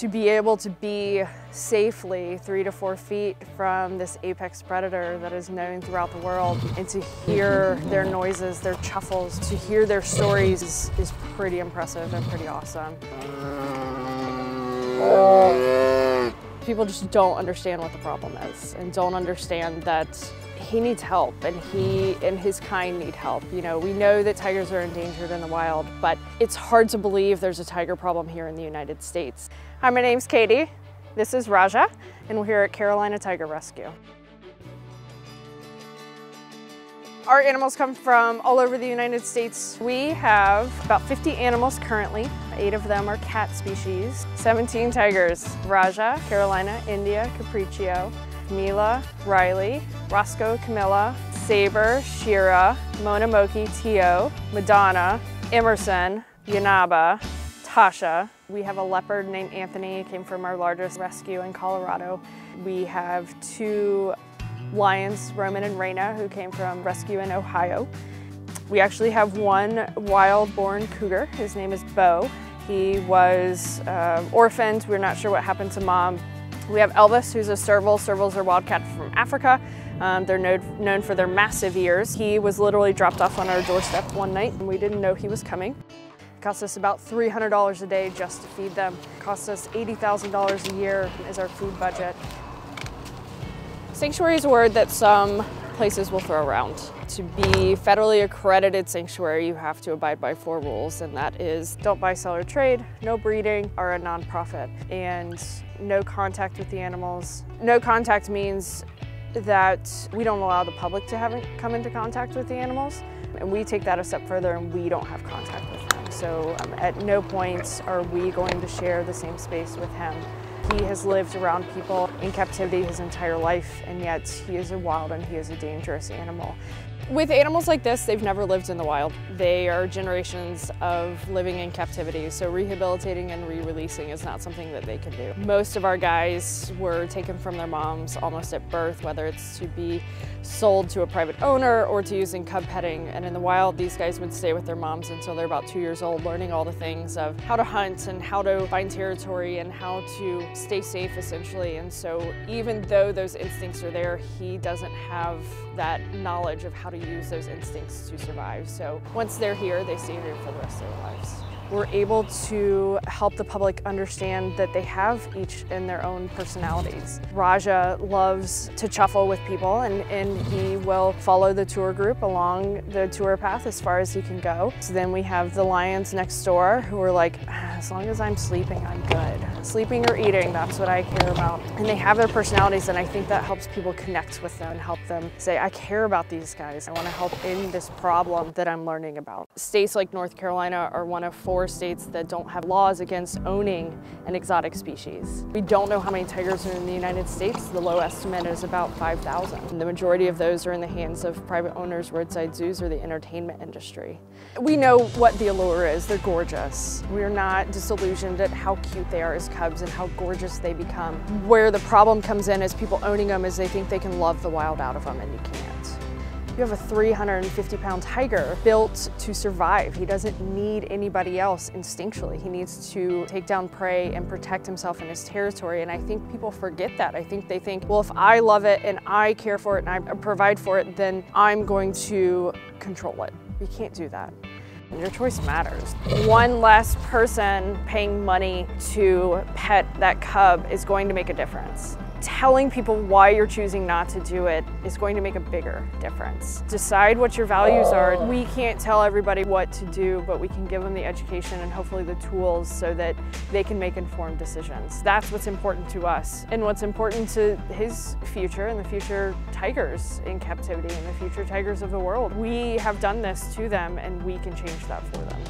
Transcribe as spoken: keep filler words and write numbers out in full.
to be able to be safely three to four feet from this apex predator that is known throughout the world, and to hear their noises, their chuffles, to hear their stories is, is pretty impressive and pretty awesome. People just don't understand what the problem is and don't understand that he needs help, and he and his kind need help. You know, we know that tigers are endangered in the wild, but it's hard to believe there's a tiger problem here in the United States. Hi, my name's Katie. This is Raja, and we're here at Carolina Tiger Rescue. Our animals come from all over the United States. We have about fifty animals currently. Eight of them are cat species. seventeen tigers: Raja, Carolina, India, Capriccio, Mila, Riley, Roscoe, Camilla, Saber, Shira, Mona, Moki, Tio, Madonna, Emerson, Yanaba, Tasha. We have a leopard named Anthony. It came from our largest rescue in Colorado. We have two lions, Roman and Reyna, who came from rescue in Ohio. We actually have one wild-born cougar. His name is Bo. He was uh, orphaned. We're not sure what happened to mom. We have Elvis, who's a serval. Servals are wildcat from Africa. Um, they're known, known for their massive ears. He was literally dropped off on our doorstep one night, and we didn't know he was coming. It costs us about three hundred dollars a day just to feed them. It costs us eighty thousand dollars a year is our food budget. Sanctuary is a word that some places will throw around. To be federally accredited sanctuary, you have to abide by four rules, and that is don't buy, sell, or trade, no breeding, are a nonprofit, and no contact with the animals. No contact means that we don't allow the public to have come into contact with the animals, and we take that a step further and we don't have contact with them. So um, at no point are we going to share the same space with him. He has lived around people in captivity his entire life, and yet he is a wild and he is a dangerous animal. With animals like this, they've never lived in the wild. They are generations of living in captivity, so rehabilitating and re-releasing is not something that they can do. Most of our guys were taken from their moms almost at birth, whether it's to be sold to a private owner or to using cub petting. And in the wild, these guys would stay with their moms until they're about two years old, learning all the things of how to hunt and how to find territory and how to stay safe, essentially. And so even though those instincts are there, he doesn't have that knowledge of how to use those instincts to survive. So once they're here, they stay here for the rest of their lives. We're able to help the public understand that they have each in their own personalities. Raja loves to chuffle with people, and, and he will follow the tour group along the tour path as far as he can go. So then we have the lions next door who are like, as long as I'm sleeping, I'm good. Sleeping or eating, that's what I care about. And they have their personalities, and I think that helps people connect with them and help them say, I care about these guys. I want to help end this problem that I'm learning about. States like North Carolina are one of four states that don't have laws against owning an exotic species. We don't know how many tigers are in the United States. The low estimate is about five thousand. The majority of those are in the hands of private owners, roadside zoos, or the entertainment industry. We know what the allure is. They're gorgeous. We're not disillusioned at how cute they are as cubs and how gorgeous they become. Where the problem comes in is people owning them is they think they can love the wild out of them, and you can't. You have a three hundred fifty pound tiger built to survive. He doesn't need anybody else instinctually. He needs to take down prey and protect himself in his territory. And I think people forget that. I think they think, well, if I love it and I care for it and I provide for it, then I'm going to control it. You can't do that. And your choice matters. One less person paying money to pet that cub is going to make a difference. Telling people why you're choosing not to do it is going to make a bigger difference. Decide what your values are. We can't tell everybody what to do, but we can give them the education and hopefully the tools so that they can make informed decisions. That's what's important to us, and what's important to his future and the future tigers in captivity and the future tigers of the world. We have done this to them, and we can change that for them.